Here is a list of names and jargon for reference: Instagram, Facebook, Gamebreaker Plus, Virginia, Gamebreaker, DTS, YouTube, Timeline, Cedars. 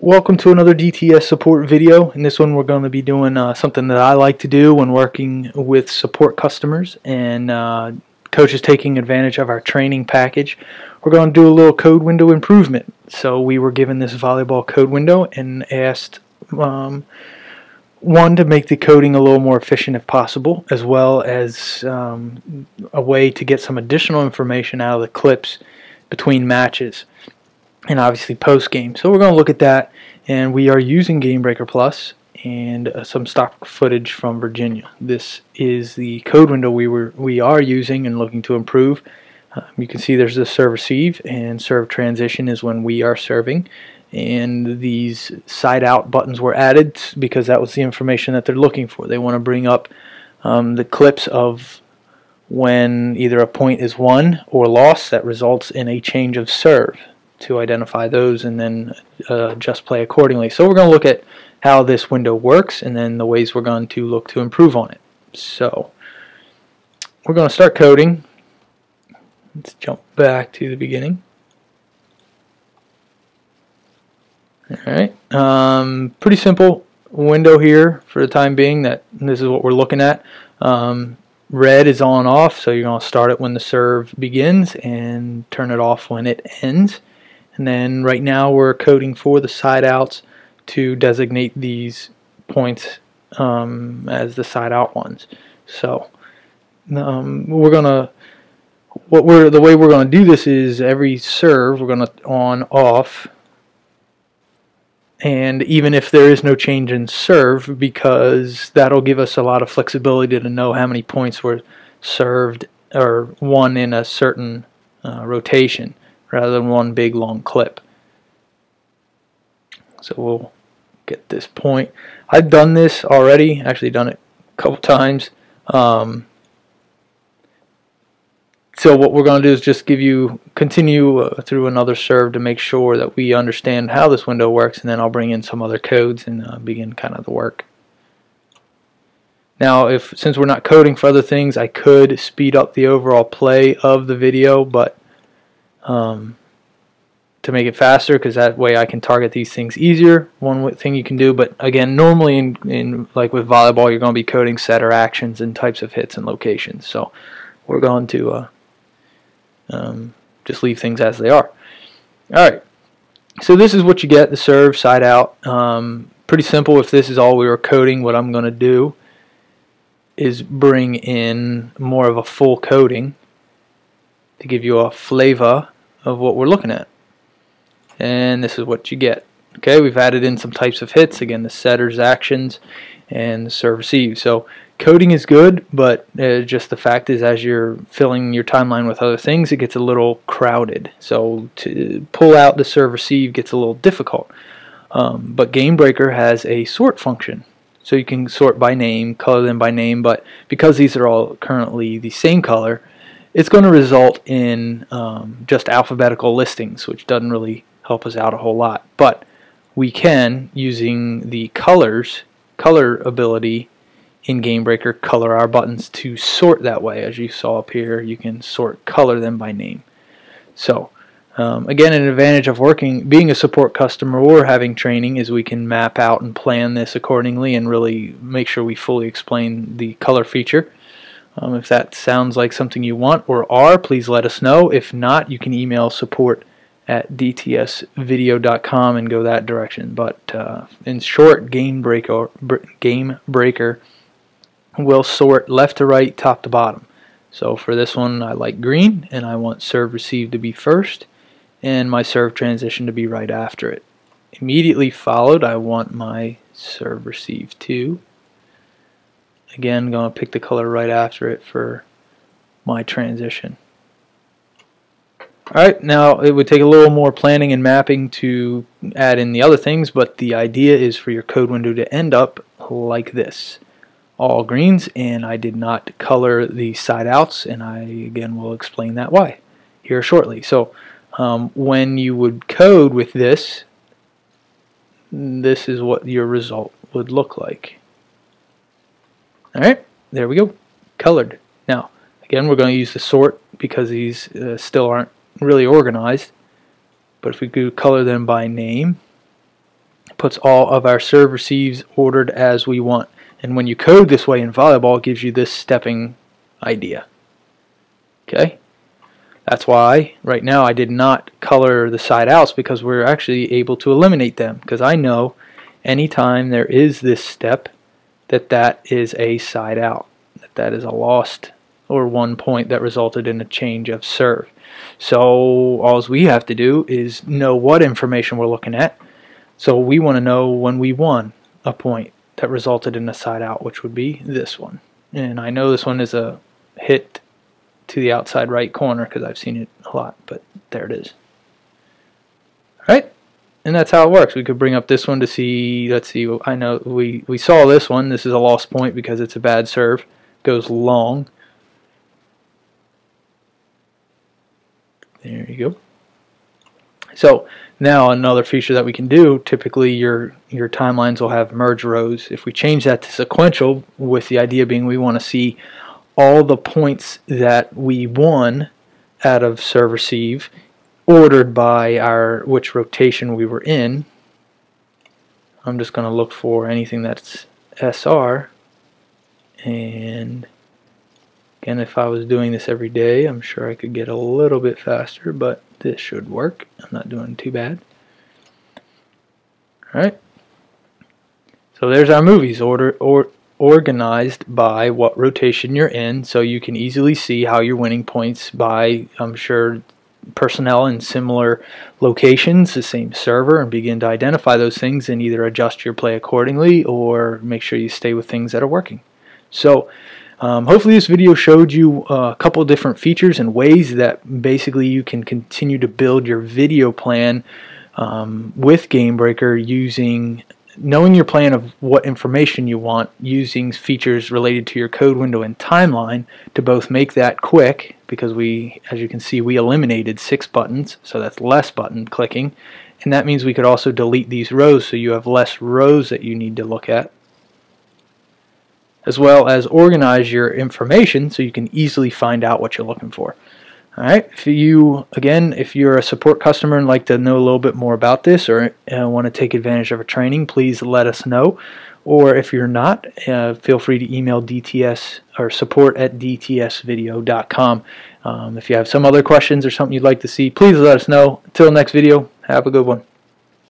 Welcome to another DTS support video. In this one we're going to be doing something that I like to do when working with support customers and coaches taking advantage of our training package. We're going to do a little code window improvement. So we were given this volleyball code window and asked one, to make the coding a little more efficient if possible, as well as a way to get some additional information out of the clips between matches and obviously post-game. So we're going to look at that, and we are using Gamebreaker Plus and some stock footage from Virginia. This is the code window we are using and looking to improve. You can see there's the serve receive, and serve transition is when we are serving, and these side out buttons were added because that was the information that they're looking for. They want to bring up the clips of when either a point is won or lost that results in a change of serve, to identify those and then just play accordingly. So we're going to look at how this window works and then the ways we're going to look to improve on it. So we're going to start coding. Let's jump back to the beginning. Alright, pretty simple window here for the time being. That this is what we're looking at. Red is on and off, so you're going to start it when the serve begins and turn it off when it ends. And then right now we're coding for the side outs to designate these points as the side out ones. So the way we're gonna do this is every serve we're gonna on off, and even if there is no change in serve, because that'll give us a lot of flexibility to know how many points were served or won in a certain rotation, rather than one big long clip. So we'll get this point. I've done this already, actually done it a couple times. So what we're going to do is just continue through another serve to make sure that we understand how this window works, and then I'll bring in some other codes and begin kind of the work. Now, since we're not coding for other things, I could speed up the overall play of the video, but to make it faster, because that way I can target these things easier. One thing you can do, but again, normally like with volleyball, you're going to be coding setter actions and types of hits and locations. So we're going to just leave things as they are. All right. So this is what you get: the serve, side out. Pretty simple. If this is all we were coding, what I'm going to do is bring in more of a full coding to give you a flavor of what we're looking at. And this is what you get. Okay, we've added in some types of hits, again the setters, actions, and the serve receive. So coding is good, but just the fact is, as you're filling your timeline with other things, it gets a little crowded. So to pull out the serve receive gets a little difficult. But Gamebreaker has a sort function, so you can sort by name, color them by name, but because these are all currently the same color, it's going to result in just alphabetical listings, which doesn't really help us out a whole lot. But we can, using the color ability in Gamebreaker, color our buttons to sort that way. As you saw up here, you can color them by name. So again, an advantage of being a support customer or having training is we can map out and plan this accordingly and really make sure we fully explain the color feature. If that sounds like something you want or are, please let us know. If not, you can email support@dtsvideo.com and go that direction. But in short, Gamebreaker will sort left to right, top to bottom. So for this one, I like green, and I want serve receive to be first, and my serve transition to be right after it. Immediately followed, I want my serve receive to. Again, going to pick the color right after it for my transition. Alright, now it would take a little more planning and mapping to add in the other things, but the idea is for your code window to end up like this. All greens, and I did not color the side outs, and I again will explain that why here shortly. So when you would code with this, this is what your result would look like. Alright, there we go, colored. Now, again, we're going to use the sort because these still aren't really organized. But if we could color them by name, puts all of our serve receives ordered as we want. And when you code this way in volleyball, it gives you this stepping idea. Okay? That's why right now I did not color the side outs, because we're actually able to eliminate them, because I know anytime there is this step that is a side out, that is a lost or 1 point that resulted in a change of serve. So all we have to do is know what information we're looking at. So we want to know when we won a point that resulted in a side out, which would be this one. And I know this one is a hit to the outside right corner because I've seen it a lot, but there it is. All right, and that's how it works. We could bring up this one to see, let's see, I know we saw this one. This is a lost point because it's a bad serve, goes long. There you go. So now another feature that we can do, typically your timelines will have merge rows. If we change that to sequential, with the idea being we want to see all the points that we won out of serve receive ordered by our which rotation we were in. I'm just going to look for anything that's SR, and again, if I was doing this every day, I'm sure I could get a little bit faster, but this should work. I'm not doing too bad. Alright, so there's our movies organized by what rotation you're in, so you can easily see how you're winning points by, I'm sure, personnel in similar locations, the same server, and begin to identify those things and either adjust your play accordingly or make sure you stay with things that are working. So hopefully this video showed you a couple different features and ways that basically you can continue to build your video plan with Gamebreaker, using knowing your plan of what information you want, using features related to your code window and timeline to both make that quick, because we, as you can see, we eliminated 6 buttons, so that's less button clicking, and that means we could also delete these rows so you have less rows that you need to look at, as well as organize your information so you can easily find out what you're looking for. All right, if you, again, if you're a support customer and like to know a little bit more about this, or want to take advantage of a training, please let us know. Or if you're not, feel free to email DTS or support@dtsvideo.com. If you have some other questions or something you'd like to see, please let us know. Until next video, have a good one.